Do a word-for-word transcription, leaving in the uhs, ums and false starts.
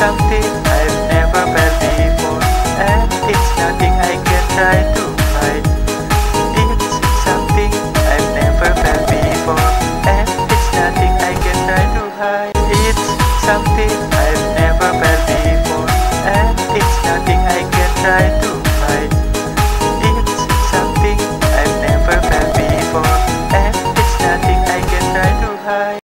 sang thế